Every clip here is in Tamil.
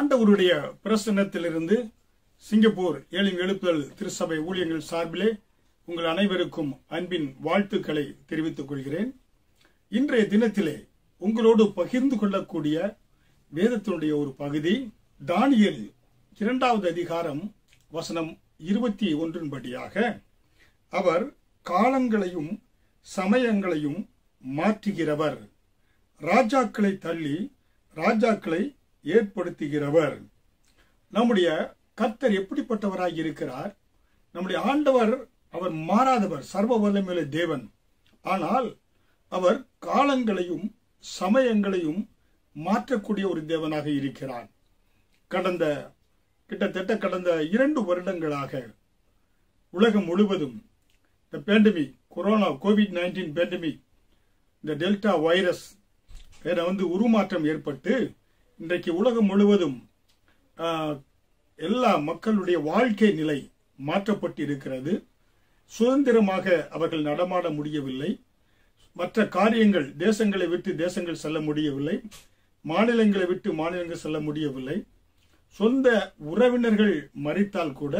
ஆண்டவருடைய பிரசன்னத்திலிருந்து சிங்கப்பூர் ஏழும் எழுப்புதல் திருச்சபை ஊழியர்கள் சார்பிலே உங்கள் அனைவருக்கும் அன்பின் வாழ்த்துக்களை தெரிவித்துக் கொள்கிறேன். இன்றைய தினத்திலே உங்களோடு பகிர்ந்து கொள்ளக்கூடிய வேதத்தினுடைய ஒரு பகுதி தானியேல் 2 வசனம் 21 படியாக, அவர் காலங்களையும் சமயங்களையும் மாற்றுகிறவர், ராஜாக்களை தள்ளி ராஜாக்களை ஏற்படுத்துகிறவர். நம்முடைய கர்த்தர் எப்படிப்பட்டவராக இருக்கிறார்? நம்முடைய ஆண்டவர் அவர் மாறாதவர், சர்வ வல்லமையுள்ள தேவன். ஆனால் அவர் காலங்களையும் சமயங்களையும் மாற்றக்கூடிய ஒரு தேவனாக இருக்கிறார். கிட்டத்தட்ட கடந்த 2 வருடங்களாக உலகம் முழுவதும் இந்த பேண்டமிக், கொரோனா கோவிட்-19 பேண்டமிக், இந்த டெல்டா வைரஸ் என உருமாற்றம் ஏற்பட்டு இன்றைக்கு உலகம் முழுவதும் எல்லா மக்களுடைய வாழ்க்கை நிலை மாற்றப்பட்டு இருக்கிறது. சுதந்திரமாக அவர்கள் நடமாட முடியவில்லை, மற்ற காரியங்கள், தேசங்களை விட்டு தேசங்கள் செல்ல முடியவில்லை, மாநிலங்களை விட்டு மாநிலங்கள் செல்ல முடியவில்லை. சொந்த உறவினர்கள் மறித்தால் கூட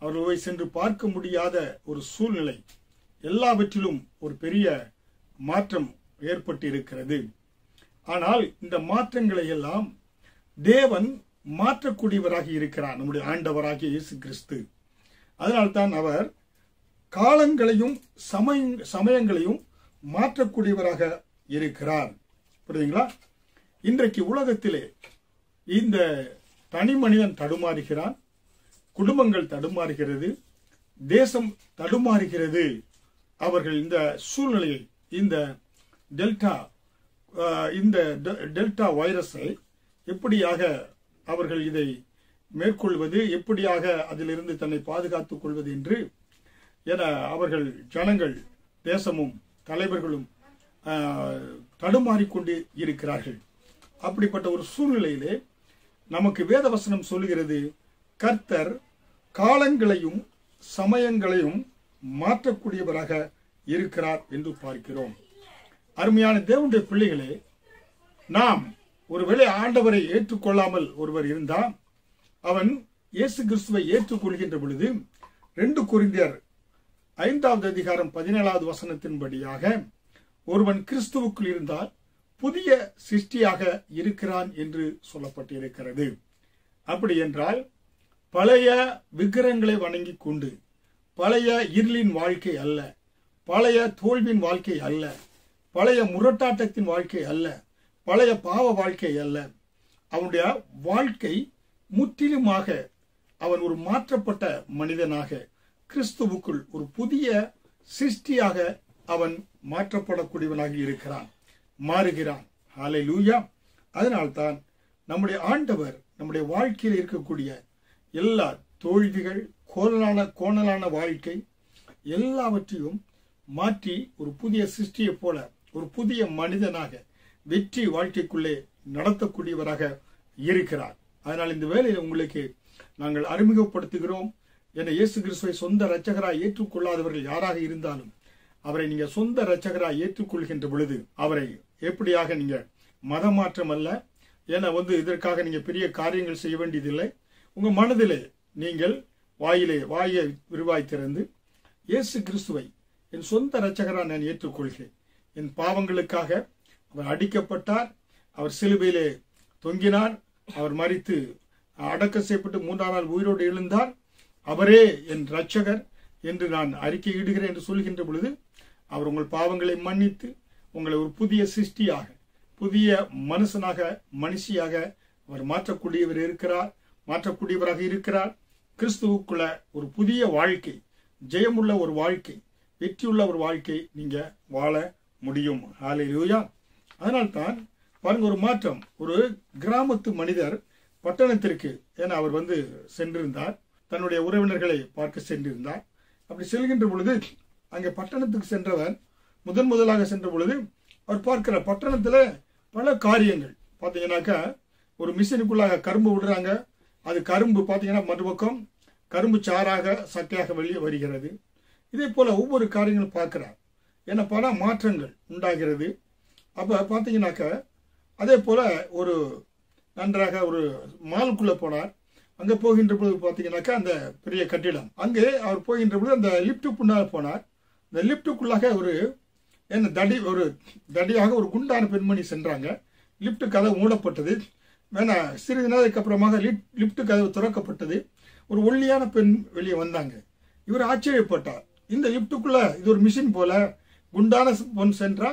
அவர்கள் போய் சென்று பார்க்க முடியாத ஒரு சூழ்நிலை. எல்லாவற்றிலும் ஒரு பெரிய மாற்றம் ஏற்பட்டு இருக்கிறது. ஆனால் இந்த மாற்றங்களை எல்லாம் தேவன் மாற்றக்கூடியவராக இருக்கிறார், நம்முடைய ஆண்டவராகிய இயேசு கிறிஸ்து. அதனால்தான் அவர் காலங்களையும் சமயங்களையும் மாற்றக்கூடியவராக இருக்கிறார். புரியுதுங்களா? இன்றைக்கு உலகத்திலே இந்த தனி மனிதன் தடுமாறுகிறான், குடும்பங்கள் தடுமாறுகிறது, தேசம் தடுமாறுகிறது. அவர்கள் இந்த சூழ்நிலையில் இந்த டெல்டா வைரஸை எப்படியாக அவர்கள் இதை மேற்கொள்வது, எப்படியாக அதிலிருந்து தன்னை பாதுகாத்துக் கொள்வது என்று என அவர்கள் ஜனங்கள், தேசமும் தலைவர்களும் தடுமாறிக்கொண்டு இருக்கிறார்கள். அப்படிப்பட்ட ஒரு சூழ்நிலையிலே நமக்கு வேதவசனம் சொல்கிறது, கர்த்தர் காலங்களையும் சமயங்களையும் மாற்றக்கூடியவராக இருக்கிறார் என்று பார்க்கிறோம். அருமையான தேவனுடைய பிள்ளைகளே, நாம் ஒருவேளை ஆண்டவரை ஏற்றுக்கொள்ளாமல் ஒருவர் இருந்தால் அவன் இயேசு கிறிஸ்துவை ஏற்றுக்கொள்கின்ற பொழுது 2 கொரிந்தியர் 5:17 ஒருவன் கிறிஸ்துவுக்குள் இருந்தால் புதிய சிருஷ்டியாக இருக்கிறான் என்று சொல்லப்பட்டிருக்கிறது. அப்படி என்றால் பழைய விக்கிரங்களை வணங்கி கொண்டு, பழைய இருளின் வாழ்க்கை அல்ல, பழைய தோல்வியின் வாழ்க்கை அல்ல, பழைய முரட்டாட்டத்தின் வாழ்க்கை அல்ல, பழைய பாவ வாழ்க்கை அல்ல, அவனுடைய வாழ்க்கை முற்றிலுமாக அவன் ஒரு மாற்றப்பட்ட மனிதனாக கிறிஸ்துவுக்குள் ஒரு புதிய சிருஷ்டியாக அவன் மாற்றப்படக்கூடியவனாக இருக்கிறான், மாறுகிறான். ஹல்லேலூயா! அதனால்தான் நம்முடைய ஆண்டவர் நம்முடைய வாழ்க்கையில் இருக்கக்கூடிய எல்லா தோல்விகள், கோணலான வாழ்க்கை எல்லாவற்றையும் மாற்றி ஒரு புதிய சிருஷ்டியை போல ஒரு புதிய மனிதனாக வெற்றி வாழ்க்கைக்குள்ளே நடத்தக்கூடியவராக இருக்கிறார். அதனால் இந்த வேளையில் உங்களுக்கு நாங்கள் அறிமுகப்படுத்துகிறோம். என இயேசு கிறிஸ்துவை சொந்த இரட்சகராய் ஏற்றுக்கொள்ளாதவர்கள் யாராக இருந்தாலும் அவரை நீங்க சொந்த இரட்சகராய் ஏற்றுக்கொள்கின்ற பொழுது அவரை எப்படியாக நீங்க மதமாற்றம் அல்ல, ஏன்னா இதற்காக நீங்க பெரிய காரியங்கள் செய்ய வேண்டியதில்லை. உங்க மனதிலே நீங்கள் வாயை விரிவாய் திறந்து, இயேசு கிறிஸ்துவை என் சொந்த இரட்சகராக நான் ஏற்றுக்கொள்கிறேன், என் பாவங்களுக்காக அவர் அடிக்கப்பட்டார், அவர் சிலுவையிலே தொங்கினார், அவர் மரித்து அடக்க செய்யப்பட்டு 3ஆம் நாள் உயிரோடு எழுந்தார், அவரே என் இரட்சகர் என்று நான் அறிக்கையிடுகிறேன் என்று சொல்கின்ற பொழுது அவர் உங்கள் பாவங்களை மன்னித்து உங்களை ஒரு புதிய சிருஷ்டியாக, புதிய மனுஷியாக அவர் மாற்றக்கூடியவராக இருக்கிறார். கிறிஸ்துவுக்குள்ள ஒரு புதிய வாழ்க்கை, ஜெயமுள்ள ஒரு வாழ்க்கை, வெற்றியுள்ள ஒரு வாழ்க்கை நீங்க வாழ முடியும். ஹல்லேலூயா! அதனால்தான் பாருங்க, ஒரு மாற்றம். ஒரு கிராமத்து மனிதர் பட்டணத்திற்கு என அவர் சென்றிருந்தார், தன்னுடைய உறவினர்களை பார்க்க சென்றிருந்தார். அப்படி செல்கின்ற பொழுது அங்கே பட்டணத்துக்கு சென்றவர் முதலாக சென்ற பொழுது அவர் பார்க்கிற பட்டணத்தில் பல காரியங்கள் பார்த்தீங்கன்னாக்கா, ஒரு மிஷினுக்குள்ளாக கரும்பு விடுறாங்க, அது கரும்பு பார்த்தீங்கன்னா மறுபக்கம் கரும்பு சாராக சட்டையாக வெளியே வருகிறது. இதே போல் ஒவ்வொரு காரியங்களும் பார்க்கிறார். ஏன்னா பல மாற்றங்கள் உண்டாகிறது. அப்போ பார்த்தீங்கன்னாக்கா அதே போல் ஒரு நன்றாக ஒரு மாலுக்குள்ளே போனார். அங்கே போகின்ற பொழுது பார்த்தீங்கன்னாக்கா அந்த பெரிய கட்டிடம், அங்கே அவர் போகின்ற பொழுது அந்த லிப்டுக்குள்ளாக போனார். இந்த லிப்டுக்குள்ளாக ஒரு என்ன தடியாக ஒரு குண்டான பெண்மணி சென்றாங்க. லிப்ட் கதவு மூடப்பட்டது. வேணா சிறிது நேரத்துக்கு அப்புறமாக லிப்ட் கதவு திறக்கப்பட்டது. ஒரு ஒல்லியான பெண் வெளியே வந்தாங்க. இவர் ஆச்சரியப்பட்டார். இந்த லிப்டுக்குள்ளே இது ஒரு மிஷின் போல, குண்டான பொன் சென்றா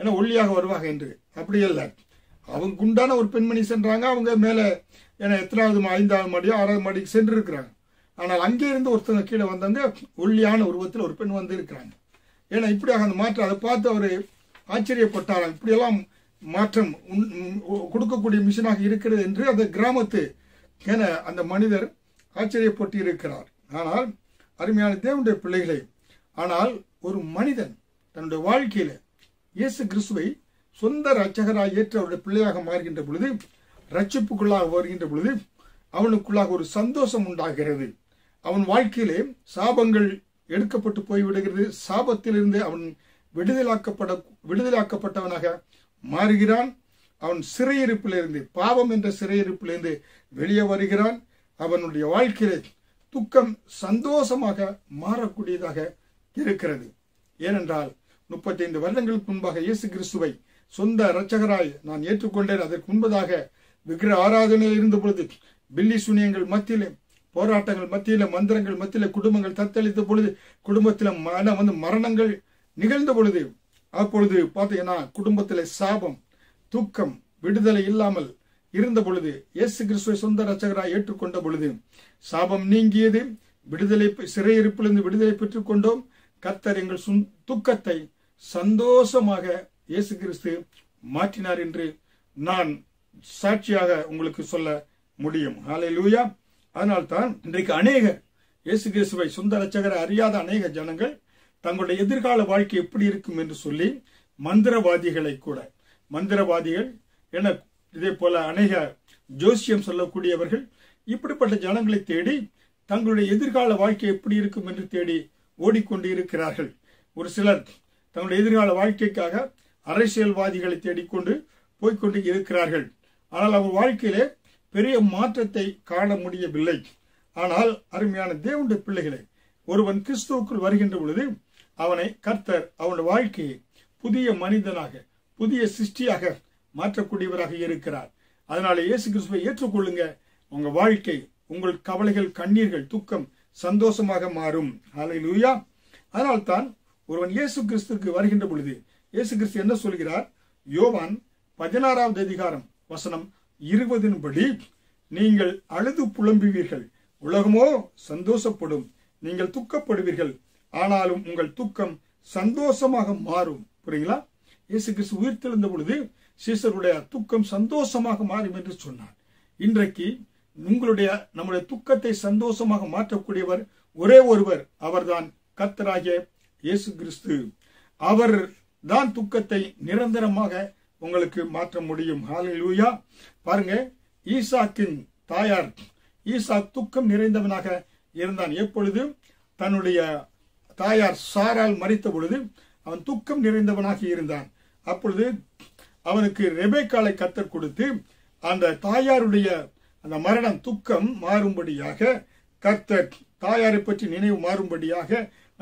ஏன்னா ஒல்லியாக வருவாங்க என்று. அப்படியல்ல, அவங்க குண்டான ஒரு பெண்மணி சென்றாங்க. அவங்க மேலே ஏன்னா எத்தனாவது 5வது மாடி 6வது மாடிக்கு சென்று இருக்கிறாங்க. ஆனால் அங்கே இருந்து ஒருத்தவங்க கீழே வந்தவங்க ஒல்லியான உருவத்தில் ஒரு பெண் வந்து இருக்கிறாங்க. ஏன்னா இப்படியாக அந்த மாற்றம் அதை பார்த்து அவர் ஆச்சரியப்பட்டாராம். இப்படியெல்லாம் மாற்றம் கொடுக்கக்கூடிய மிஷினாக இருக்கிறது என்று அந்த கிராமத்து என அந்த மனிதர் ஆச்சரியப்பட்டு இருக்கிறார். ஆனால் அருமையான தேவனுடைய பிள்ளைகளே, ஆனால் ஒரு மனிதன் தன்னுடைய வாழ்க்கையில் இயேசு கிறிஸ்துவை சொந்த ரட்சகராக ஏற்ற அவருடைய பிள்ளையாக மாறுகின்ற பொழுது, ரட்சிப்புக்குள்ளாக வருகின்ற பொழுது அவனுக்குள்ளாக ஒரு சந்தோஷம் உண்டாகிறது. அவன் வாழ்க்கையிலே சாபங்கள் எடுக்கப்பட்டு போய்விடுகிறது. சாபத்திலிருந்து அவன் விடுதலாக்கப்பட்டவனாக மாறுகிறான். அவன் சிறையிருப்பிலிருந்து, பாவம் என்ற சிறையிருப்பிலிருந்து வெளியே வருகிறான். அவனுடைய வாழ்க்கையிலே துக்கம் சந்தோஷமாக மாறக்கூடியதாக இருக்கிறது. ஏனென்றால் 35 வருடங்களுக்கு முன்பாக இயேசு கிறிஸ்துவை சொந்த இரட்சகராய் நான் ஏற்றுக்கொண்டேன். அதற்கு முன்பதாக விக்கிர ஆராதனையில் இருந்த பொழுது, பில்லி சூனியங்கள் மத்தியிலே, போராட்டங்கள் மத்தியிலே, மந்திரங்கள் மத்தியிலே குடும்பங்கள் தத்தளித்த பொழுது, குடும்பத்தில் மரணங்கள் நிகழ்ந்த பொழுது, அப்பொழுது பார்த்தீங்கன்னா குடும்பத்தில் சாபம், துக்கம், விடுதலை இல்லாமல் இருந்த பொழுது இயேசு கிறிஸ்துவை சொந்த இரட்சகராய் ஏற்றுக்கொண்ட பொழுது சாபம் நீங்கியது. விடுதலை, சிறையிருப்பிலிருந்து விடுதலை பெற்றுக் கொண்டோம். கர்த்தர் எங்கள் துக்கத்தை சந்தோஷமாக இயேசு கிறிஸ்து மாற்றினார் என்று நான் சாட்சியாக உங்களுக்கு சொல்ல முடியும். ஹல்லேலூயா. அதனால்தான் இன்றைக்கு அநேகர் இயேசு கிறிஸ்துவை சொந்த இரட்சகரை அறியாத அநேக ஜனங்கள் தங்களுடைய எதிர்கால வாழ்க்கை எப்படி இருக்கும் என்று சொல்லி மந்திரவாதிகள் என இதே போல அநேக ஜோசியம் சொல்லக்கூடியவர்கள் இப்படிப்பட்ட ஜனங்களை தேடி தங்களுடைய எதிர்கால வாழ்க்கை எப்படி இருக்கும் என்று தேடி ஓடிக்கொண்டு இருக்கிறார்கள். ஒரு சிலர் தங்களுடைய எதிர்கால வாழ்க்கைக்காக அரசியல்வாதிகளை தேடிக்கொண்டு போய்கொண்டு இருக்கிறார்கள். ஆனால் அவர் வாழ்க்கையிலே பெரிய மாற்றத்தை காண முடியவில்லை. ஆனால் அருமையான தேவனுடைய பிள்ளைகளை, ஒருவன் கிறிஸ்துவுக்குள் வருகின்ற பொழுது அவனை கர்த்தர் அவனுடைய வாழ்க்கையை புதிய மனிதனாக, புதிய சிருஷ்டியாக மாற்றக்கூடியவராக இருக்கிறார். அதனால இயேசு கிறிஸ்துவை ஏற்றுக்கொள்ளுங்க. உங்கள் வாழ்க்கை, உங்கள் கவலைகள், கண்ணீர்கள், துக்கம் சந்தோஷமாக மாறும். ஹல்லேலூயா. அதனால்தான் ஒருவன் இயேசு கிறிஸ்துக்கு வருகின்ற பொழுது இயேசு கிறிஸ்து என்ன சொல்கிறார்? யோவான் 16வது அதிகாரம் வசனம் 20 படி, நீங்கள் அழுது புலம்புவீர்கள், உலகமோ சந்தோஷப்படும், நீங்கள் துக்கப்படுவீர்கள், ஆனாலும் உங்கள் துக்கம் சந்தோஷமாக மாறும். புரியுங்களா? இயேசு கிறிஸ்து உயிர்த்தெழுந்த பொழுது சீசருடைய துக்கம் சந்தோஷமாக மாறும் என்று சொன்னார். இன்றைக்கு நம்முடைய துக்கத்தை சந்தோஷமாக மாற்றக்கூடியவர் ஒரே ஒருவர், அவர்தான் கர்த்தராகிய இயேசு கிறிஸ்து. அவர் தான் துக்கத்தை நிரந்தரமாக உங்களுக்கு மாற்ற முடியும். ஹல்லேலூயா. பாருங்க, ஈசாக்கின் தாயார், ஈசாக் துக்கம் நிறைந்தவனாக இருந்தான். எப்பொழுது தன்னுடைய தாயார் சாரால் மரித்த பொழுது அவன் துக்கம் நிறைந்தவனாக இருந்தான். அப்பொழுது அவனுக்கு ரெபேக்காளை கர்த்தர் கொடுத்து அந்த தாயாருடைய அந்த மரணம் துக்கம் மாறும்படியாக, கர்த்தர் தாயாரை பற்றி நினைவு மாறும்படியாக,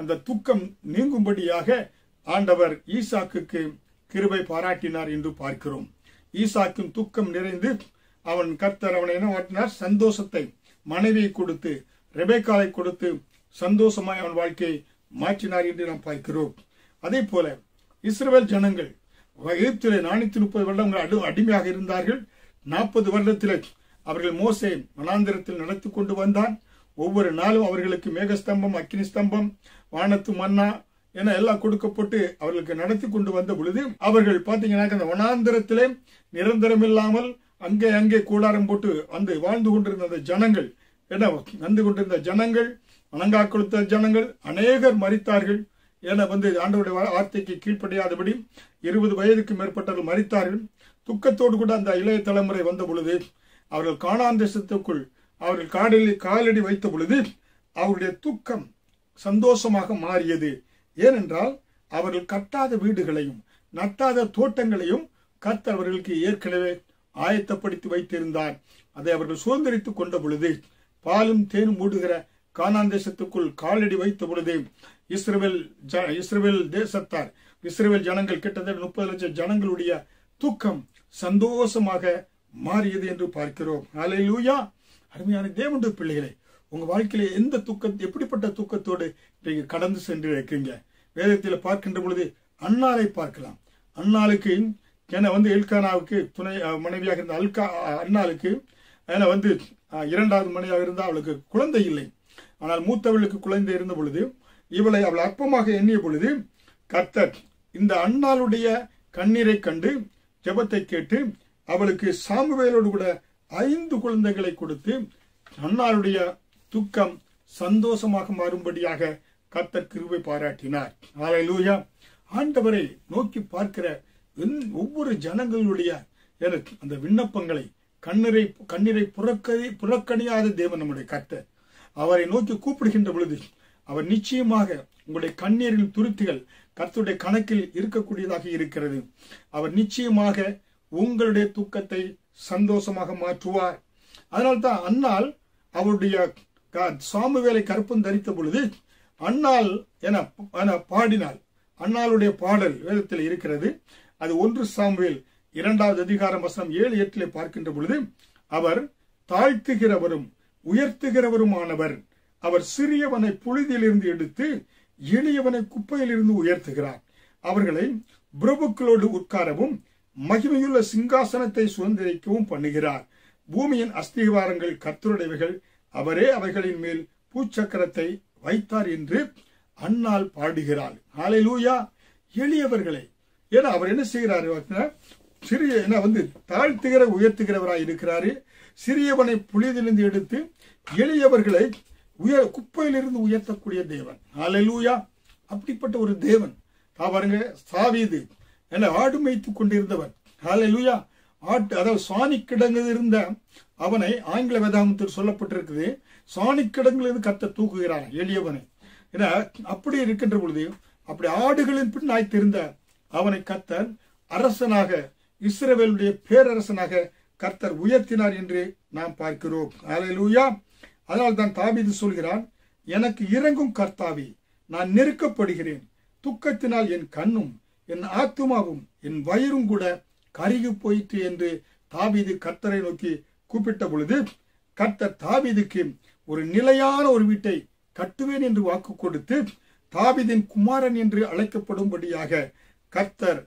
அந்த துக்கம் நீங்கும்படியாக ஆண்டவர் ஈசாக்குக்கு கிருபை பாராட்டினார் என்று பார்க்கிறோம். ஈசாக்கின் துக்கம் நிறைந்து கர்த்தர் அவனை என்ன மாற்றினார்? சந்தோஷத்தை, மனைவியை கொடுத்து, ரெபேக்காளை கொடுத்து சந்தோஷமாய் அவன் வாழ்க்கையை மாற்றினார் என்று நாம் பார்க்கிறோம். அதே போல இஸ்ரவேல் ஜனங்கள் எகிப்திலே 430 வருடங்கள் அடிமையாக இருந்தார்கள். 40 வருடத்திலே அவர்கள் மோசே வனாந்திரத்தில் நடத்தி கொண்டு வந்தான். ஒவ்வொரு நாளும் அவர்களுக்கு மேகஸ்தம்பம், அக்கினி ஸ்தம்பம், வானத்து மன்னா என எல்லாம் கொடுக்கப்பட்டு அவர்களுக்கு நடத்தி கொண்டு வந்த பொழுது அவர்கள் பார்த்தீங்கன்னாக்க அந்த வனாந்திரத்திலே நிரந்தரம் இல்லாமல் அங்கே அங்கே கூடாரம் போட்டு வந்து வாழ்ந்து கொண்டிருந்த அந்த ஜனங்கள் என வந்து கொண்டிருந்த ஜனங்கள், வணங்கா கொடுத்த ஜனங்கள் அநேகர் மரித்தார்கள். என ஆண்டவருடைய வார்த்தைக்கு கீழ்ப்படியாதபடி 20 வயதுக்கு மேற்பட்டவர்கள் மரித்தார்கள். துக்கத்தோடு கூட அந்த இளைய தலைமுறை வந்த பொழுது அவர்கள் கானான் தேசத்துக்குள் அவர்கள் காலடி வைத்த பொழுது அவருடைய துக்கம் சந்தோஷமாக மாறியது. ஏனென்றால் அவர்கள் கட்டாத வீடுகளையும் நட்டாத தோட்டங்களையும் கர்த்தர் அவர்களுக்கு ஏற்கனவே ஆயத்தப்படுத்தி வைத்திருந்தார். அதை அவர்கள் சுதந்திரித்துக் கொண்ட பொழுது, பாலும் தேனும் மூடுகிற கானான் தேசத்துக்குள் காலடி வைத்த பொழுது, இஸ்ரவேல் தேசத்தார், இஸ்ரவேல் ஜனங்கள், கிட்டத்தட்ட 30 லட்சம் ஜனங்களுடைய தூக்கம் சந்தோஷமாக மாறியது என்று பார்க்கிறோம். அல்லேலூயா! அருமையான தேவனுடைய பிள்ளைகளை, உங்க வாழ்க்கையில எந்த தூக்கம், எப்படிப்பட்ட தூக்கத்தோடு நீங்க கடந்து சென்று இருக்கீங்க? வேதத்தில் பார்க்கின்ற பொழுது அன்னாரை பார்க்கலாம். அன்னாளுக்கு ஏன்னா எல்கானாவுக்கு துணை மனைவியாக இருந்த அன்னாளுக்கு ஏன்னா இரண்டாவது மனைவியாக இருந்தால் அவளுக்கு குழந்தை இல்லை. ஆனால் மூத்தவளுக்கு குழந்தை இருந்த பொழுது, இவளை அவள் அற்பமாக எண்ணிய பொழுது, கர்த்தர் இந்த அன்னாளுடைய கண்ணீரை கண்டு ஜெபத்தை கேட்டு அவளுக்கு சாமுவேலோடு கூட 5 குழந்தைகளை கொடுத்து அன்னாளுடைய துக்கம் சந்தோஷமாக மாறும்படியாக கர்த்தர் கிருபை பாராட்டினார். அல்லேலூயா! ஆண்டவரை நோக்கி பார்க்கிற ஒவ்வொரு ஜனங்களுடைய அந்த விண்ணப்பங்களை, கண்ணீரை புறக்கணியாத தேவன் நம்முடைய கர்த்தர். அவரை நோக்கி கூப்பிடுகின்ற பொழுது அவர் நிச்சயமாக உங்களுடைய கண்ணீரின் துருத்திகள் கர்த்தருடைய கணக்கில் இருக்கக்கூடியதாக இருக்கிறது. அவர் நிச்சயமாக உங்களுடைய தூக்கத்தை சந்தோஷமாக மாற்றுவார். அதனால்தான் அன்னாள் அவருடைய சாமுவேலை கற்பம் தரித்த பொழுது அன்னாள் என பாடினாள். அன்னாளுடைய பாடல் வேதத்தில் இருக்கிறது. அது 1 சாமுவேல் 2 அதிகாரம் 7-8 பார்க்கின்ற பொழுது, அவர் தாழ்த்துகிறவரும் உயர்த்துகிறவருமானவர், அவர் சிறியவனை புழுதியிலிருந்து எடுத்து எளியவனை குப்பையிலிருந்து உயர்த்துகிறார். அவர்களை பிரபுக்களோடு உட்காரவும் மகிமையுள்ள சிங்காசனத்தை சுதந்திரிக்கவும் பண்ணுகிறார். பூமியின் அஸ்திவாரங்கள் கர்த்தருடையவைகள், அவரே அவைகளின் மேல் பூச்சக்கரத்தை வைத்தார் என்று அன்னாள் பாடுகிறாள். ஹல்லேலூயா! எளியவர்களை அவர் என்ன செய்கிறாரு? சிறிய தாழ்த்துகிற உயர்த்துகிறவராய் இருக்கிறாரு. சிறியவனை புலியிலிருந்து எடுத்து எளியவர்களை குப்பையிலிருந்து உயர்த்தக்கூடிய தேவன். ஹல்லேலூயா! அப்படிப்பட்ட ஒரு தேவன் பாருங்க. தாவீது ஆடு மேய்த்துக் கொண்டிருந்தவர். ஹல்லேலூயா! அதாவது சாணி கிடங்கில் இருந்த அவனை ஆங்கில வேதாகமத்தில் சொல்லப்பட்டிருக்குது. சாணி கிடங்கிலிருந்து கர்த்தர் தூக்குகிறான் எளியவனை. அப்படி இருக்கின்ற பொழுது, அப்படி ஆடுகளின் பின் ஆய்த்திருந்த அவனை கர்த்தர் அரசனாக, இஸ்ரவேலுடைய பேரரசனாக கர்த்தர் உயர்த்தினார் என்று நாம் பார்க்கிறோம். அல்லேலூயா! அதனால் தான் தாவீது சொல்கிறான், எனக்கு இறங்கும் கர்த்தாவே, நான் நெருக்கப்படுகிறேன். துக்கத்தினால் என் கண்ணும் என் ஆத்துமாவும் என் வயிறும் கூட கருகி போயிற்று என்று தாவீது கர்த்தரை நோக்கி கூப்பிட்ட பொழுது, கர்த்தர் தாவீதுக்கு ஒரு நிலையான ஒரு வீட்டை கட்டுவேன் என்று வாக்கு கொடுத்து, தாவீதின் குமாரன் என்று அழைக்கப்படும்படியாக கர்த்தர்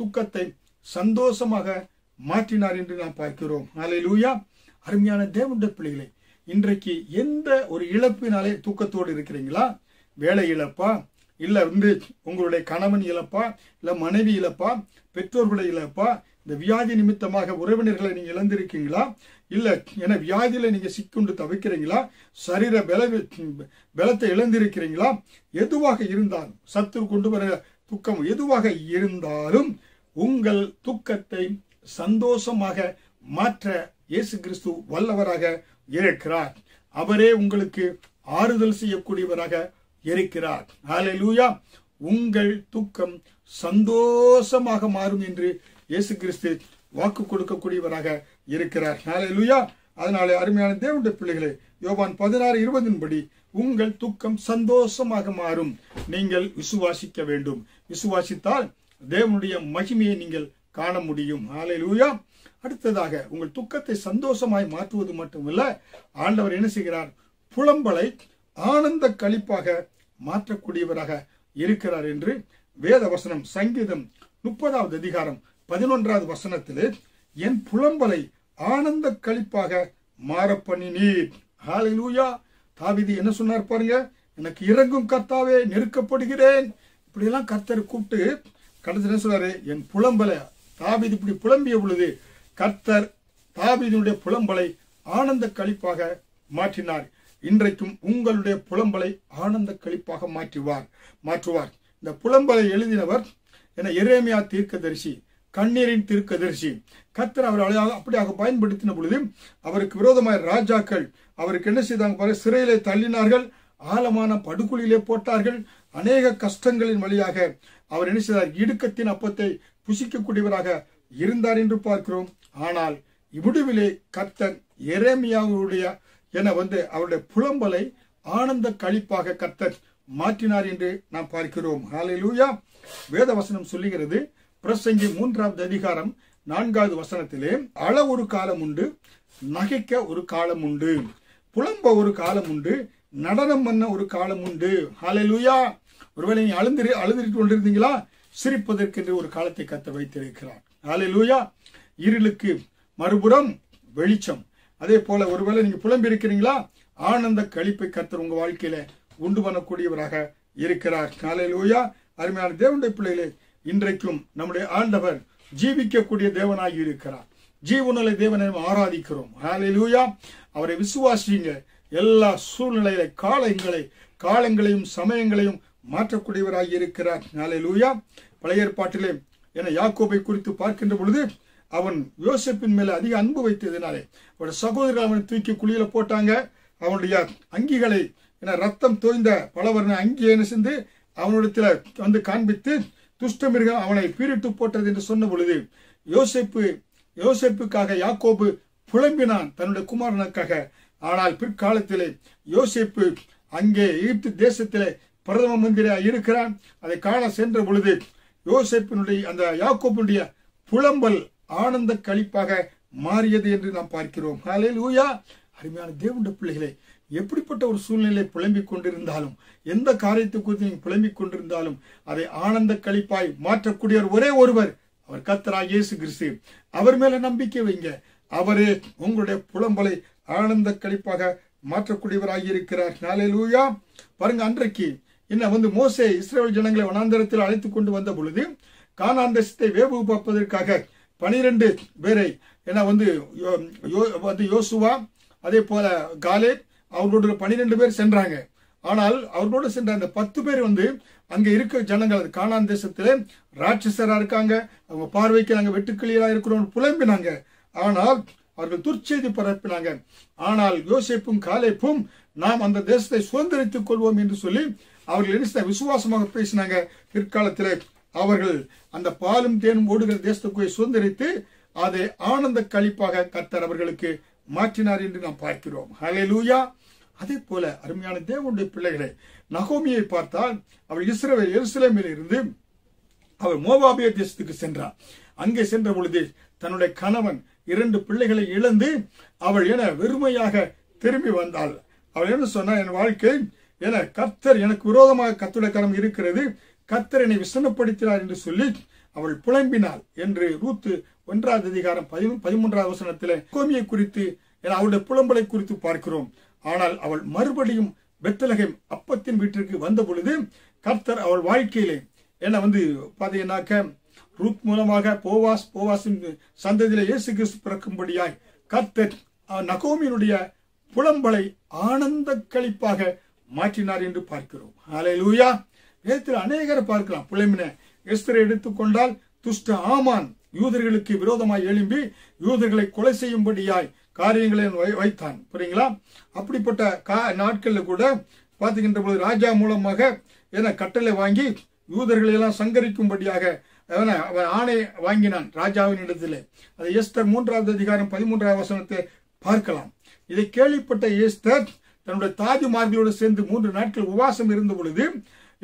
துக்கத்தை சந்தோஷமாக மாற்றினார் என்று நாம் பார்க்கிறோம். அல்லேலூயா! அருமையான தேவனுடைய பிள்ளைகளை, இன்றைக்கு எந்த ஒரு இழப்பினாலே தூக்கத்தோடு இருக்கிறீங்களா? வேலை இழப்பா, இல்ல உங்களுடைய கணவன் இழப்பா, இல்ல மனைவி இழப்பா, பெற்றோர்களை இழப்பா, இந்த வியாதி நிமித்தமாக உறவினர்களை நீங்க இழந்திருக்கீங்களா, இல்ல வியாதியில நீங்க சிக்கொண்டு தவிக்கிறீங்களா, சரீர பலத்தை இழந்திருக்கிறீங்களா? எதுவாக இருந்தாலும், சத்து கொண்டு வர துக்கம் எதுவாக இருந்தாலும், உங்கள் துக்கத்தை சந்தோஷமாக மாற்ற இயேசு கிறிஸ்து வல்லவராக இருக்கிறார். அவரே உங்களுக்கு ஆறுதல் செய்யக்கூடியவராக இருக்கிறார். ஹல்லேலூயா! உங்கள் துக்கம் சந்தோஷமாக மாறும் என்று இயேசு கிறிஸ்து வாக்கு கொடுக்கக்கூடியவராக இருக்கிறார். ஹல்லேலூயா! அதனாலே அருமையான தேவனுடைய பிள்ளைகளே, யோவான் 16:20 படி உங்கள் துக்கம் சந்தோஷமாக மாறும். நீங்கள் விசுவாசிக்க வேண்டும். விசுவாசித்தால் தேவனுடைய மகிமையை நீங்கள் காண முடியும். ஹல்லேலூயா! அடுத்ததாக உங்கள் துக்கத்தை சந்தோஷமாய் மாற்றுவது மட்டுமல்ல, ஆண்டவர் என்ன செய்கிறார்? புலம்பலை ஆனந்த களிப்பாக மாற்றக்கூடியவராக இருக்கிறார் என்று வேத வசனம் சங்கீதம் 30:11 என் புலம்பலை ஆனந்த களிப்பாக மாற பண்ணினீர். ஹல்லேலூயா! தாவீது என்ன சொன்னார் பாருங்க, எனக்கு இறங்கும் கர்த்தாவே, நெருக்கப்படுகிறேன். இப்படி எல்லாம் கர்த்தர் கூப்பிட்டு கடைசியில் என்ன சொன்னாரு? என் புலம்பலை. தாவீது இப்படி புலம்பிய பொழுது கர்த்தர் தாவீதுடைய புலம்பலை ஆனந்த களிப்பாக மாற்றினார். இன்றைக்கும் உங்களுடைய புலம்பலை ஆனந்த களிப்பாக மாற்றுவார். இந்த புலம்பலை எழுதினவர் எரேமியா தீர்க்கதரிசி, கண்ணீரின் தீர்க்கதரிசி. கர்த்தர் அவர் அப்படியாக பயன்படுத்தின பொழுது, அவருக்கு விரோதமாய் ராஜாக்கள் அவருக்கு என்ன செய்தாங்க? சிறையிலே தள்ளினார்கள், ஆழமான படுகொலியிலே போட்டார்கள். அநேக கஷ்டங்களின் வழியாக அவர் என்ன செய்தார்? இடுக்கத்தின் அப்பத்தை புசிக்கக்கூடியவராக இருந்தார் என்று பார்க்கிறோம். ஆனால் இவ்விடுவிலே கர்த்தர் எரேமியாவுடைய என வந்து அவருடைய புலம்பலை ஆனந்த களிப்பாக கர்த்தர் மாற்றினார் என்று நாம் பார்க்கிறோம். ஹல்லேலூயா. வேதவசனம் சொல்லுகிறது, பிரசங்கி 3:4 அள ஒரு காலம் உண்டு, நகைக்க ஒரு காலம் உண்டு, புலம்ப ஒரு காலம் உண்டு, நடனம் பண்ண ஒரு காலம் உண்டு. ஹல்லேலூயா. ஒருவேளை நீங்க அழுதுட்டு கொண்டிருந்தீங்களா? சிரிப்பதற்கென்று ஒரு காலத்தை கர்த்தர் வைத்திருக்கிறார். ஹல்லேலூயா. இருளுக்கு மறுபுறம் வெளிச்சம். அதே போல ஒருவேளை நீங்க புலம்பி இருக்கிறீங்களா? ஆனந்த களிப்பை கர்த்தர் உங்க வாழ்க்கையில உண்டு பண்ணக்கூடியவராக இருக்கிறார். ஹல்லேலூயா. அருமையான தேவனுடைய பிள்ளைகளே, இன்றைக்கும் நம்முடைய ஆண்டவர் ஜீவிக்கக்கூடிய தேவனாகி இருக்கிறார். ஜீவனுள்ள தேவனை ஆராதிக்கிறோம். ஹல்லேலூயா. அவரை விசுவாசிங்க. எல்லா சூழ்நிலையில காலங்களையும் சமயங்களையும் மாற்றக்கூடியவராகி இருக்கிறார். ஹல்லேலூயா. பழைய ஏற்பாட்டிலே என யாக்கோபை குறித்து பார்க்கின்ற பொழுது, அவன் யோசேப்பின் மேல அதிக அன்பு வைத்ததினாலே அவருடைய சகோதரர்கள் அவனை தூக்கி குழியில போட்டாங்க. அவனுடைய அங்கிகளை என ரத்தம் தோய்ந்த பலவர்ண அங்கி என்ன சென்று அவனிடத்துல வந்து காண்பித்து துஷ்டமிருகம் அவனை பீரிட்டு போட்டது என்று சொன்ன பொழுது, யோசேப்புக்காக யாக்கோபு புலம்பினான், தன்னுடைய குமாரனுக்காக. ஆனால் பிற்காலத்திலே யோசேப்பு அங்கே எகிப்து தேசத்திலே பிரதம மந்திரியாக இருக்கிறான். அதை காண சென்ற பொழுது யோசேப்பினுடைய அந்த யாக்கோபினுடைய புலம்பல் ஆனந்த களிப்பாக மாறியது என்று நாம் பார்க்கிறோம். ஹல்லேலூயா. அருமையான தேவனுடைய பிள்ளைகளே, எப்படிப்பட்ட ஒரு சூழ்நிலை புலம்பிக் கொண்டிருந்தாலும், எந்த காரியத்தை குறித்து நீங்கள் புலம்பிக் கொண்டிருந்தாலும், அதை ஆனந்த களிப்பாய் மாற்றக்கூடிய ஒரே ஒருவர் அவர் கர்த்தராகிய இயேசு கிறிஸ்து. அவர் மேல நம்பிக்கை வைங்க. அவரே உங்களுடைய புலம்பலை ஆனந்த களிப்பாக மாற்றக்கூடியவராகி இருக்கிறார். ஹல்லேலூயா. பாருங்க, அன்றைக்கு என்ன வந்து மோசே இஸ்ரவேல் ஜனங்களை வனாந்தரத்தில் அழைத்து கொண்டு வந்த பொழுது, கானான் தேசத்தை வேவு பார்ப்பதற்காக 12 பேரை என்ன வந்து யோசுவா, அதே போல காலேப், அவர்களோட 12 பேர் சென்றாங்க. ஆனால் அவர்களோடு சென்ற அந்த 10 பேர் வந்து அங்க இருக்க ஜனங்கள் கானான் தேசத்திலே ராட்சசரா இருக்காங்க, அவங்க பார்வைக்கு நாங்க வெட்டுக்கிளியா இருக்கிறோம் புலம்பினாங்க. ஆனால் அவர்கள் துர்ச்செய்தி பரப்பினாங்க. ஆனால் யோசேப்பும் காலேப்பும் நாம் அந்த தேசத்தை சுதந்திரித்துக் கொள்வோம் என்று சொல்லி அவர்கள் என்ன விசுவாசமாக பேசினாங்க. பிற்காலத்திலே அவர்கள் அந்த பாலும் தேனும் ஓடுகிற தேசத்துக்கு சுதந்திரித்து அதை ஆனந்த களிப்பாக கர்த்தர் அவர்களுக்கு மாற்றினார் என்று நாம் பார்க்கிறோம். ஹல்லேலூயா. அதே போல அருமையான தேவனுடைய பிள்ளைகளை, நகோமியை பார்த்தால் அவள் இஸ்ரவேல் எருசலேமில் இருந்து அவள் மோவாபிய தேசத்துக்கு சென்றார். அங்கே சென்ற பொழுது தன்னுடைய கணவன் 2 பிள்ளைகளை இழந்து அவள் என வெறுமையாக திரும்பி வந்தாள். அவள் என்ன சொன்னா, என் வாழ்க்கை என கர்த்தர் எனக்கு விரோதமாக கர்த்தருடைய கரம் இருக்கிறது, கர்த்தர் என்னை விசனப்படுத்தினார் என்று சொல்லி அவள் புலம்பினாள் என்று ரூத்து 1:13 கோமியை குறித்து அவளுடைய புலம்பலை குறித்து பார்க்கிறோம். ஆனால் அவள் மறுபடியும் பெத்லகேம் அப்பத்தின் வீட்டிற்கு வந்த பொழுது கர்த்தர் அவள் வாழ்க்கையிலே என்ன வந்து பாத்தீங்கன்னாக்க ரூத் மூலமாக போவாசின் சந்ததியிலே இயேசு கிறிஸ்து பிறக்கும்படியாய் கர்த்தர் நகோமியினுடைய புலம்பலை ஆனந்த களிப்பாக மாற்றினார் என்று பார்க்கிறோம். ஹல்லேலூயா. வேதத்தில் அநேகரை பார்க்கலாம் புலம்பின. எஸ்தரை எடுத்துக்கொண்டால் துஷ்ட ஆமான் யூதர்களுக்கு விரோதமாய் எழும்பி யூதர்களை கொலை செய்யும்படியாய் காரியங்களை வைத்தான். புரியுங்களா? அப்படிப்பட்ட நாட்கள்ல கூட பார்த்துக்கின்ற பொழுது ராஜா மூலமாக என கட்டளை வாங்கி யூதர்களை எல்லாம் சங்கரிக்கும்படியாக அவன் ஆணை வாங்கினான் ராஜாவின் இடத்திலே. அதை எஸ்தர் 3:13 பார்க்கலாம். இதை கேள்விப்பட்ட எஸ்தர் தன்னுடைய தாதிமார்களோடு சேர்ந்து 3 நாட்கள் உபவாசம் இருந்த பொழுது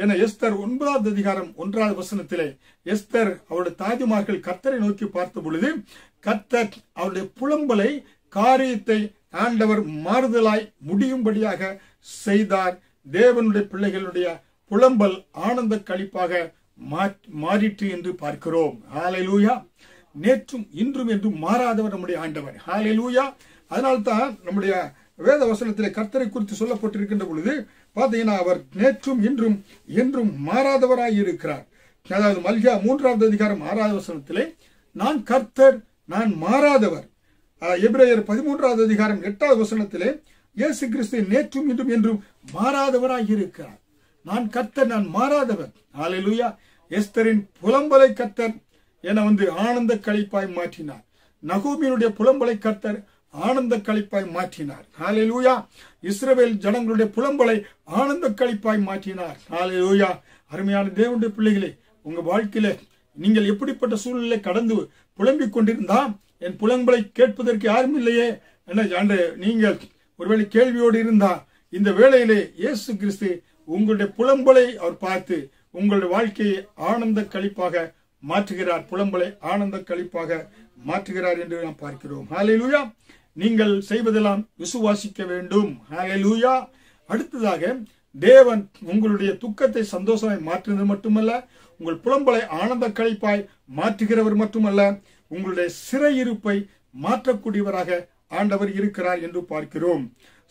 என எஸ்தர் 9:1 எஸ்தர் அவருடைய தாதிமார்கள் கர்த்தரை நோக்கி பார்த்த பொழுது கர்த்தர் அவருடைய புலம்பலை காரியத்தை ஆண்டவர் மாறுதலாய் முடியும்படியாக செய்தார். தேவனுடைய பிள்ளைகளுடைய புலம்பல் ஆனந்த களிப்பாக மாறிற்று என்று பார்க்கிறோம். ஹல்லேலூயா. நேற்றும் இன்றும் என்றும் மாறாதவர் நம்முடைய ஆண்டவர். ஹல்லேலூயா. அதனால்தான் நம்முடைய வேத வசனத்திலே கர்த்தரை குறித்து சொல்லப்பட்டிருக்கின்ற பொழுது பாத்தீங்கன்னா அவர் நேற்றும் இன்றும் என்றும் மாறாதவராய் இருக்கிறார். அதாவது மல்கியா 3:6 நான் கர்த்தர், நான் மாறாதவர். எபிரேயர் 13:8 இயேசு கிறிஸ்து நேற்றும் இன்றும் என்றும் மாறாதவராய் இருக்கிறார். நான் கர்த்தர், நான் மாறாதவர். ஹல்லேலூயா. எஸ்தரின் புலம்பலை கர்த்தர் என வந்து ஆனந்த களிப்பாய் மாற்றினார். நகோமியினுடைய புலம்பலை கர்த்தர் ஆனந்த களிப்பாய் மாற்றினார். ஹல்லேலூயா. இஸ்ரவேல் ஜனங்களுடைய புலம்பலை ஆனந்த களிப்பாய் மாற்றினார். ஹல்லேலூயா. அருமையான தேவனுடைய பிள்ளைகளே, உங்க வாழ்க்கையில நீங்கள் எப்படிப்பட்ட சூழ்நிலை கடந்து புலம்பிக் கொண்டிருந்தா என் புலங்களை கேட்பதற்கு யாரும் இல்லையே என்று நீங்கள் ஒருவேளை கேள்வியோடு இருந்தா, இந்த வேளையிலே இயேசு கிறிஸ்து உங்களுடைய புலம்பலை அவர் பார்த்து உங்களுடைய வாழ்க்கையை ஆனந்த கழிப்பாக மாற்றுகிறார். புலம்பலை ஆனந்த கழிப்பாக மாற்றுகிறார் என்று நாம் பார்க்கிறோம். ஹல்லேலூயா! நீங்கள் செய்வதெல்லாம் விசுவாசிக்க வேண்டும். ஹல்லேலூயா! அடுத்ததாக, தேவன் உங்களுடைய துக்கத்தை சந்தோஷமாய் மாற்றுவது மட்டுமல்ல, உங்கள் புலம்பலை ஆனந்த கழிப்பாய் மாற்றுகிறவர் மட்டுமல்ல, உங்களுடைய சிறையிருப்பை மாற்றக்கூடியவராக ஆண்டவர் இருக்கிறார் என்று பார்க்கிறோம்.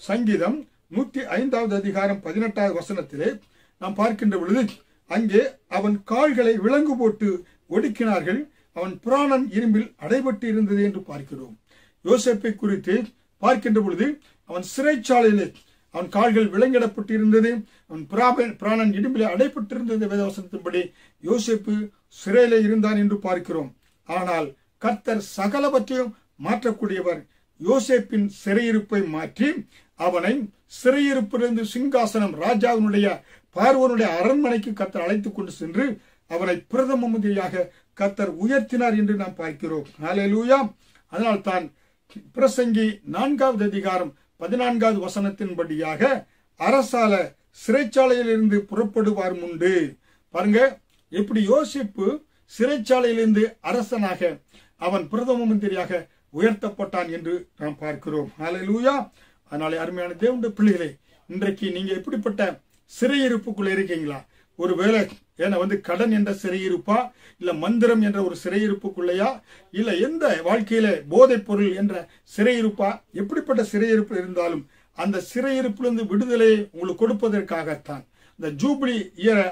சங்கீதம் 105:18 நாம் பார்க்கின்ற பொழுது, அங்கே அவன் கால்களை விலங்கு போட்டு ஒடுக்கினார்கள், அவன் புராணன் இரும்பில் அடைபட்டு இருந்தது என்று பார்க்கிறோம். யோசேப்பை குறித்து பார்க்கின்ற பொழுது, அவன் சிறைச்சாலையிலே அவன் கால்கள் விலங்கிடப்பட்டு இருந்தது, அவன் பிராணன் இரும்பிலே அடைபட்டிருந்தது. வேதவசனத்தின்படி யோசேப்பு சிறையிலே இருந்தான் என்று பார்க்கிறோம். ஆனால் கர்த்தர் சகலவற்றையும் மாற்றக்கூடியவர். யோசேப்பின் சிறையிருப்பை மாற்றி அவனை சிறையிருப்பிலிருந்து சிங்காசனம் ராஜாவினுடைய பார்வனுடைய அரண்மனைக்கு கர்த்தர் அழைத்துக் கொண்டு சென்று அவனை பிரதம மந்திரியாக கர்த்தர் உயர்த்தினார் என்று நாம் பார்க்கிறோம். ஹல்லேலூயா! அதனால் தான் பிரசங்கி 4:14 அரசால சிறைச்சாலையிலிருந்து புறப்படுவார் உண்டு. பாருங்க, எப்படி யோசிப்பு சிறைச்சாலையிலிருந்து அரசனாக அவன் பிரதம மந்திரியாக உயர்த்தப்பட்டான் என்று நாம் பார்க்கிறோம். ஹல்லேலூயா! அதனால அருமையான தேவனுடைய பிள்ளைகளே, இன்றைக்கு நீங்க எப்படிப்பட்ட சிறையிருப்புக்குள்ள இருக்கீங்களா? ஒருவேளை ஏன்னா கடன் என்ற சிறையிருப்பா, இல்ல மந்திரம் என்ற ஒரு சிறையிருப்புக்குள்ளையா, இல்ல எந்த வாழ்க்கையில போதைப் பொருள் என்ற சிறையிருப்பா? எப்படிப்பட்ட சிறையிருப்பு இருந்தாலும் அந்த சிறையிருப்பிலிருந்து விடுதலையை உங்களுக்கு கொடுப்பதற்காகத்தான், இந்த ஜூபிலி இயரை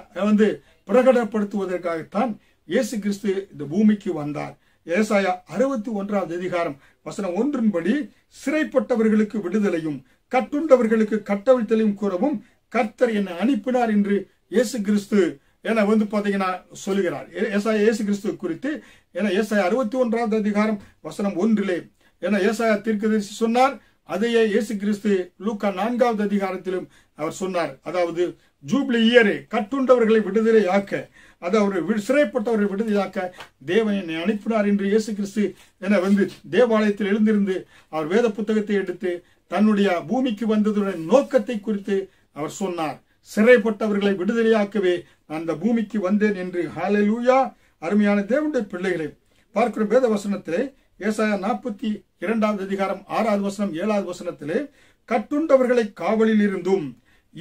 பிரகடப்படுத்துவதற்காகத்தான் இயேசு கிறிஸ்து இந்த பூமிக்கு வந்தார். ஏசாயா 61:1 சிறைப்பட்டவர்களுக்கு விடுதலையும் கட்டுண்டவர்களுக்கு கட்டவிழ்த்தலையும் கூறவும் கர்த்தர் என்னை அனுப்பினார் என்று இயேசு கிறிஸ்து சொல்லுகிறார். இயேசு கிறிஸ்து குறித்து ஏசாயா 61:1 ஏசாயா தீர்க்கதரிசி சொன்னார். அதையே இயேசு கிறிஸ்து லூக்கா 4 அவர் சொன்னார். அதாவது ஜூப்ளி இயரே கட்டுண்டவர்களை விடுதலை ஆக்க, அதாவது சிறைப்பட்டவர்கள் விடுதலையாக்க தேவன் என்னை அனுப்பினார் என்று இயேசு கிறிஸ்து தேவாலயத்தில் எழுந்திருந்து அவர் வேத புத்தகத்தை எடுத்து தன்னுடைய பூமிக்கு வந்ததுடைய நோக்கத்தை குறித்து அவர் சொன்னார். சிறைப்பட்டவர்களை விடுதலையாக்கவே அந்த பூமிக்கு வந்தேன் என்று. ஹல்லேலூயா! அருமையான தேவனுடைய பிள்ளைகளை, பார்க்கிற வேத வசனத்திலே ஏசாயா 42:6 7 கட்டுண்டவர்களை காவலில் இருந்தும்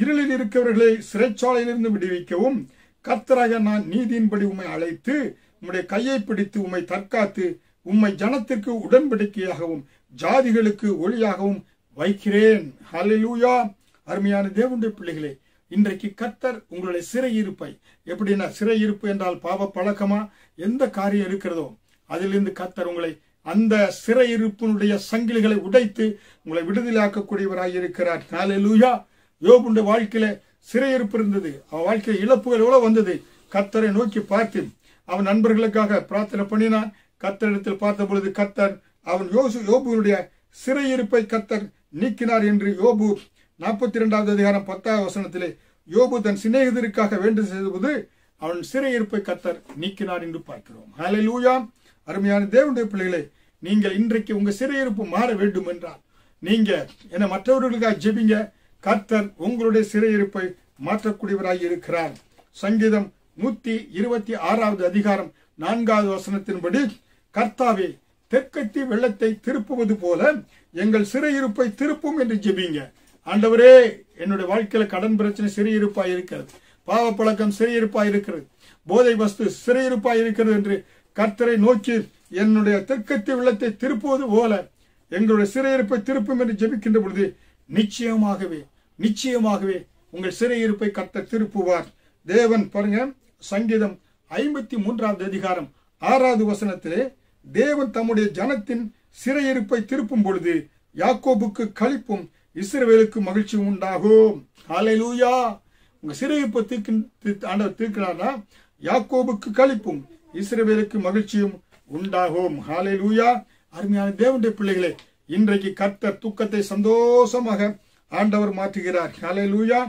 இருளில் இருக்கவர்களை சிறைச்சாலையிலிருந்து விடுவிக்கவும் கர்த்தராக நான் நீதியின்படி உம்மை அழைத்து உம்முடைய கையை பிடித்து உம்மை தற்காத்து உம்மை ஜனத்திற்கு உடன்படிக்கையாகவும் ஜாதிகளுக்கு ஒளியாகவும் வைக்கிறேன். ஹல்லேலூயா! அருமையான தேவனுடைய பிள்ளைகளே, இன்றைக்கு கர்த்தர் உங்களுடைய சிறையிருப்பை, எப்படின்னா சிறையிருப்பு என்றால் பாவ பழக்கமா எந்த காரியம் இருக்கிறதோ அதிலிருந்து கர்த்தர் உங்களை அந்த சிறையிருப்பினுடைய சங்கிலிகளை உடைத்து உங்களை விடுதலையாக்கக்கூடியவராக இருக்கிறார். ஹல்லேலூயா! யோபுடைய வாழ்க்கையில சிறையிருப்பு இருந்தது, அவன் வாழ்க்கையில் இழப்புகள் எவ்வளவு வந்தது. கர்த்தரை நோக்கி பார்த்து அவன் நண்பர்களுக்காக பிரார்த்தனை பண்ணினான். கர்த்தரிடத்தில் பார்த்த பொழுது கர்த்தர் அவன் யோபுனுடைய சிறையிருப்பை கர்த்தர் நீக்கினார் என்று யோபு 42:10 யோபு தன் சிநேகிதருக்காக வேண்டு செய்தபோது அவன் சிறையிருப்பை கர்த்தர் நீக்கினார் என்று பார்க்கிறோம். ஹல்லேலூயா! அருமையான தேவனுடைய பிள்ளைகளே, நீங்கள் இன்றைக்கு உங்க சிறையிருப்பு மாற வேண்டும் என்றால் நீங்க மற்றவர்களுக்காக ஜெபிங்க. கர்த்தர் உங்களுடைய சிறையிருப்பை மாற்றக்கூடியவராக இருக்கிறார். சங்கீதம் 126:4 கர்த்தாவே, தெற்கத்தி வெள்ளத்தை திருப்புவது போல எங்கள் சிறையிருப்பை திருப்பும் என்று ஜெபிங்க. ஆண்டவரே, என்னுடைய வாழ்க்கையில கடன் பிரச்சனை சிறையிருப்பாய் இருக்கிறது, பாவ பழக்கம் சிறையிருப்பாய் இருக்கிறது, போதை வஸ்து சிறையிருப்பாய் இருக்கிறது என்று கர்த்தரை நோக்கி என்னுடைய தெற்கத்தி வெள்ளத்தை திருப்புவது போல எங்களுடைய சிறையிருப்பை திருப்பும் என்று ஜெபிக்கின்ற பொழுது நிச்சயமாகவே உங்கள் சிறையிருப்பை கர்த்தர் திருப்புவார். தேவன் பாருங்க, சங்கீதம் 53:6 தேவன் தம்முடைய ஜனத்தின் சிறையிருப்பை திருப்பும் பொழுது யாக்கோபுக்கு களிப்பும் இஸ்ரவேலுக்கு மகிழ்ச்சியும் உண்டாகும். ஹல்லேலூயா! உங்க சிறையிருப்பை ஆண்டவர் தீர்க்கிறார்னா யாக்கோபுக்கு களிப்பும் இஸ்ரவேலுக்கு மகிழ்ச்சியும் உண்டாகும். ஹல்லேலூயா! அருமையான தேவனுடைய பிள்ளைகளே, இன்றைக்கு கர்த்தர் துக்கத்தை சந்தோஷமாக ஆண்டவர் மாற்றுகிறார். ஹல்லேலூயா!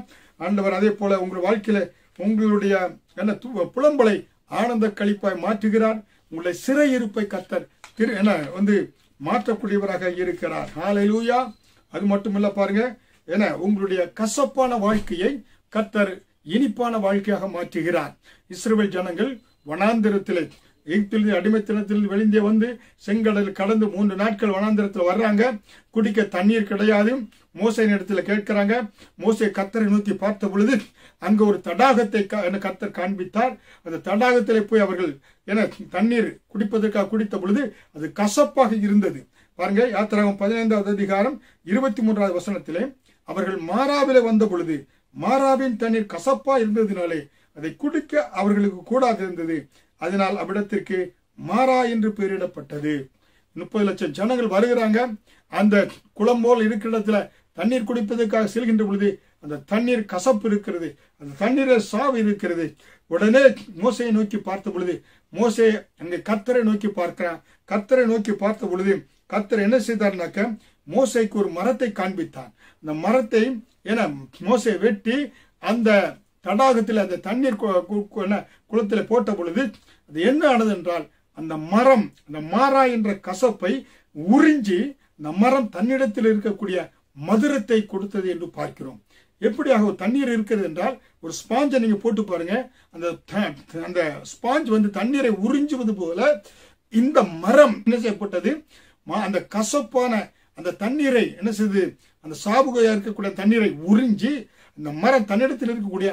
ஆண்டவர் அதே போல உங்கள் வாழ்க்கையில உங்களுடைய புலம்பலை ஆனந்த கழிப்பாய் மாற்றுகிறார். உங்களுடைய சிறையிருப்பை கர்த்தர் திரு என்ன வந்து மாற்றக்கூடியவராக இருக்கிறார். ஹல்லேலூயா. அது மட்டும் இல்ல பாருங்க, என உங்களுடைய கசப்பான வாழ்க்கையை கர்த்தர் இனிப்பான வாழ்க்கையாக மாற்றுகிறார். இஸ்ரவேல் ஜனங்கள் வனாந்திரத்திலே எகிப்திலிருந்து அடிமைத்தனத்தில் வெளிந்தே வந்து செங்கடல் கடந்து 3 நாட்கள் வனாந்திரத்தில் வர்றாங்க. குடிக்க தண்ணீர் கிடையாது. மோசையின் இடத்துல கேட்கிறாங்க. மோசை கர்த்தரை நோக்கி பார்த்த பொழுது அங்க ஒரு தடாகத்தை கர்த்தர் காண்பித்தார். அந்த தடாகத்திலே போய் அவர்கள் தண்ணீர் குடிப்பதற்காக குடித்த பொழுது அது கசப்பாக இருந்தது. பாருங்க, யாத்திராகமம் 15ஆம் அதிகாரம் 23ஆவது வசனத்திலே அவர்கள் மாராவிலே வந்த பொழுது மாராவின் தண்ணீர் கசப்பா இருந்ததினாலே அதை குடிக்க அவர்களுக்கு கூடாது இருந்தது. அதனால் அவ்விடத்திற்கு மாரா என்று பெயரிடப்பட்டது. 30 லட்சம் ஜனங்கள் வருகிறாங்க. அந்த குளம் போல் இருக்கிற இடத்துல தண்ணீர் குடிப்பதற்காக செல்கின்ற பொழுது அந்த தண்ணீர் கசப்பு இருக்கிறது, அந்த தண்ணீரை சாவு இருக்கிறது. உடனே மோசையை நோக்கி பார்த்த பொழுது மோசே அங்கே கர்த்தரை நோக்கி பார்க்கிறான். கர்த்தரை நோக்கி பார்த்த பொழுது கர்த்தர் என்ன செய்தார்னாக்க மோசைக்கு ஒரு மரத்தை காண்பித்தான். அந்த மரத்தை மோசை வெட்டி அந்த தடாகத்தில் அந்த தண்ணீர் குளத்தில் போட்ட பொழுது அது என்ன ஆனது என்றால் அந்த மரம் அந்த மாரா என்ற கசப்பை உறிஞ்சி அந்த மரம் தன்னிடத்தில் இருக்கக்கூடிய மதுரத்தை கொடுத்தது என்று பார்க்கிறோம். எப்படியாக தண்ணீர் இருக்கிறது என்றால் ஒரு ஸ்பாஞ்சை நீங்க போட்டு பாருங்க, அந்த ஸ்பாஞ்ச் வந்து தண்ணீரை உறிஞ்சுவது போல இந்த மரம் என்ன செய்யப்பட்டது, அந்த கசப்பான அந்த தண்ணீரை என்ன செய்து அந்த சாபுகையா இருக்கக்கூடிய தண்ணீரை உறிஞ்சி அந்த மரம் தன்னிடத்தில் இருக்கக்கூடிய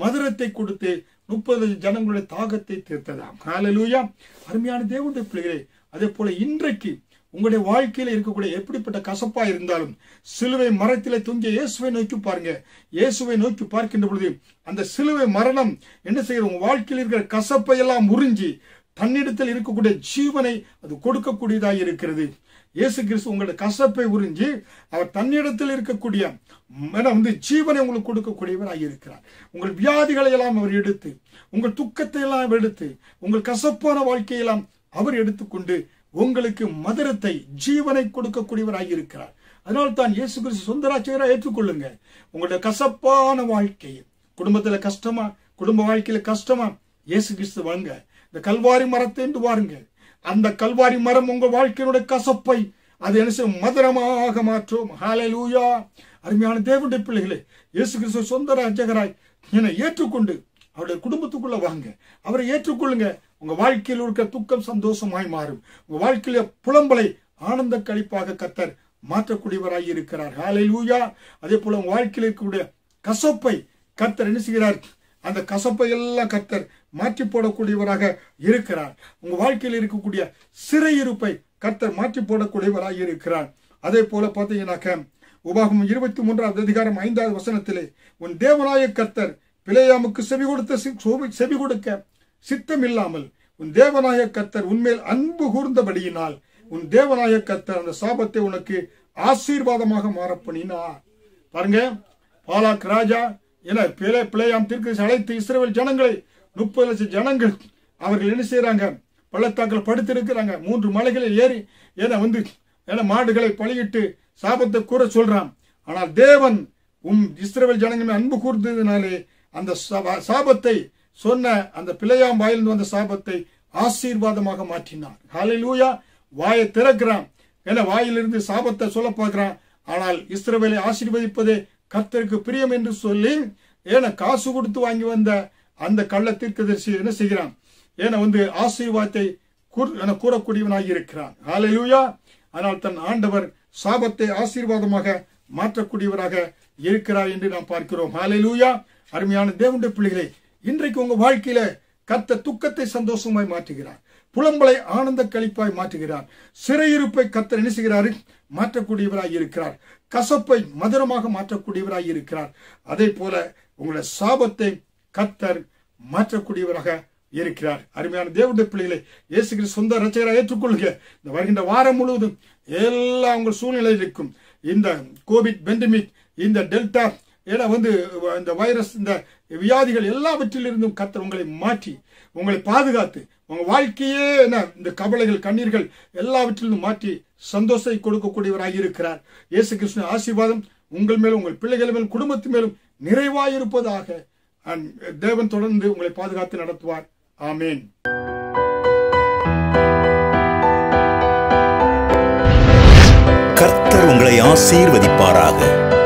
மதுரத்தை கொடுத்து 30 ஜனங்களுடைய தாகத்தை தீர்த்ததாம். ஹல்லேலூயா. அருமையான தேவனுடைய பிள்ளைகளே, அதே போல இன்றைக்கு உங்களுடைய வாழ்க்கையில இருக்கக்கூடிய எப்படிப்பட்ட கசப்பா இருந்தாலும் சிலுவை மரத்திலே தொங்கிய இயேசுவை நோக்கி பாருங்க. இயேசுவை நோக்கி பார்க்கின்ற பொழுது அந்த சிலுவை மரணம் என்ன செய்யற உங்க வாழ்க்கையில் இருக்கிற கசப்பை எல்லாம் முறிஞ்சி தன்னிடத்தில் இருக்கக்கூடிய ஜீவனை அது கொடுக்கக்கூடியதாக இருக்கிறது. இயேசு கிறிஸ்து உங்களுடைய கசப்பை உறிஞ்சி அவர் தன்னிடத்தில் இருக்கக்கூடிய ஜீவனை உங்களுக்கு கொடுக்கக்கூடியவராக இருக்கிறார். உங்கள் வியாதிகளை எல்லாம் அவர் எடுத்து, உங்கள் துக்கத்தை எல்லாம் அவர் எடுத்து, உங்கள் கசப்பான வாழ்க்கையெல்லாம் அவர் எடுத்துக்கொண்டு உங்களுக்கு மதுரத்தை ஜீவனை கொடுக்கக்கூடியவராக இருக்கிறார். அதனால் தான் இயேசு கிறிஸ்து சொந்த ராட்சியராக ஏற்றுக்கொள்ளுங்க. உங்களுடைய கசப்பான வாழ்க்கையை குடும்பத்துல கஷ்டமா, குடும்ப வாழ்க்கையில கஷ்டமா, இயேசு கிறிஸ்து வாங்க இந்த கல்வாரி மரத்தை என்று வாருங்க. அந்த கல்வாரி மரம் உங்க வாழ்க்கையினுடைய கசப்பை அது என்ன செய்யும், மதுரமாக மாற்றும். ஹல்லேலூயா. அருமையான தேவனுடைய பிள்ளைகளே, இயேசு கிறிஸ்து சொந்த ரட்சகராய் என்னை ஏற்றுக்கொண்டு அவருடைய குடும்பத்துக்குள்ள வாங்க. அவரை ஏற்றுக்கொள்ளுங்க. உங்க வாழ்க்கையில் இருக்க துக்கம் சந்தோஷமாய் மாறும். உங்க வாழ்க்கையில புலம்பலை ஆனந்த கழிப்பாக கர்த்தர் மாற்றக்கூடியவராய் இருக்கிறார். ஹல்லேலூயா. அதே போல உங்க வாழ்க்கையில் இருக்கக்கூடிய கசப்பை கர்த்தர் என்ன செய்கிறார், அந்த கசப்பை எல்லாம் கர்த்தர் மாற்றி போடக்கூடியவராக இருக்கிறார். உங்க வாழ்க்கையில் இருக்கக்கூடிய சிறையிருப்பை கர்த்தர் மாற்றி போடக்கூடியவராக இருக்கிறார். அதே போல பார்த்தீங்கன்னாக்க உபாகமம் 23ஆம் அதிகாரம் 5ஆவது வசனத்திலே உன் தேவனாய கர்த்தர் பிலேயாமுக்கு செவி கொடுக்க சித்தம் இல்லாமல் உன் தேவனாய கர்த்தர் உன்மேல் அன்பு கூர்ந்தபடியினால் உன் தேவனாய கர்த்தர் அந்த சாபத்தை உனக்கு ஆசீர்வாதமாக மாற பண்ணினார். பாருங்க, பாலாக் ராஜா பிலேயாம் தீர்க்கதரிசி அழைத்து இஸ்ரவேல் ஜனங்களை 30 லட்சம் ஜனங்கள் அவர்கள் என்ன செய்யறாங்க, பள்ளத்தாக்கள் படுத்து இருக்கிறாங்க. 3 மலைகளில் ஏறி மாடுகளை பலியிட்டு சாபத்தை கூற சொல்றான். ஆனால் தேவன் இஸ்ரவேல் ஜனங்கள் அன்பு கூர்ந்ததினாலே அந்த சாபத்தை சொன்ன அந்த பிலேயாம் வாயிலிருந்து வந்த சாபத்தை ஆசீர்வாதமாக மாற்றினார். ஹல்லேலூயா. வாயை திறக்கிறான், வாயிலிருந்து சாபத்தை சொல்ல பார்க்கிறான். ஆனால் இஸ்ரவேலை ஆசீர்வதிப்பதே கர்த்தருக்கு பிரியம் என்று சொல்லி காசு கொடுத்து வாங்கி வந்த அந்த கள்ள தீர்க்கதரிசி என்ன செய்கிறான், ஆசீர்வாதத்தை கூறக்கூடியவனாக இருக்கிறான். ஹல்லேலூயா. ஆனால் தன் ஆண்டவர் சாபத்தை ஆசீர்வாதமாக மாற்றக்கூடியவராக இருக்கிறார் என்று நாம் பார்க்கிறோம். ஹல்லேலூயா. அருமையான தேவனுடைய பிள்ளைகளே, இன்றைக்கு உங்க வாழ்க்கையில கர்த்தர் துக்கத்தை சந்தோஷமாய் மாற்றுகிறார். புலம்பலை ஆனந்த கழிப்பாய் மாற்றுகிறார். சிறையிருப்பை கர்த்தர் என்ன செய்கிறாரு, மாற்றக்கூடியவராய் இருக்கிறார். கசப்பை மதுரமாக மாற்றக்கூடியவராய் இருக்கிறார். அதே போல உங்களுடைய சாபத்தை கர்த்தர் மாற்றக்கூடியவராக இருக்கிறார். அருமையான தேவனுடைய பிள்ளைகளை, இயேசு கிறிஸ்து சொந்த ரட்சகராக ஏற்றுக்கொள்ளுங்க. இந்த வருகின்ற வாரம் முழுவதும் எல்லா உங்கள் சூழ்நிலையில் இருக்கும் இந்த கோவிட் பெண்டமிக், இந்த டெல்டா இந்த வைரஸ், இந்த வியாதிகள் எல்லாவற்றிலிருந்தும் கர்த்தர் உங்களை மாற்றி உங்களை பாதுகாத்து உங்க வாழ்க்கையே இந்த கவலைகள் கண்ணீர்கள் எல்லாவற்றிலிருந்தும் மாற்றி சந்தோஷத்தை கொடுக்கக்கூடியவராக இருக்கிறார். இயேசு கிறிஸ்து ஆசீர்வாதம் உங்கள் மேலும் உங்கள் பிள்ளைகள் மேலும் குடும்பத்து மேலும் நிறைவாயிருப்பதாக. தேவன் தொடர்ந்து உங்களை பாதுகாத்து நடத்துவார். ஆமேன். கர்த்தர் உங்களை ஆசீர்வதிப்பாராக.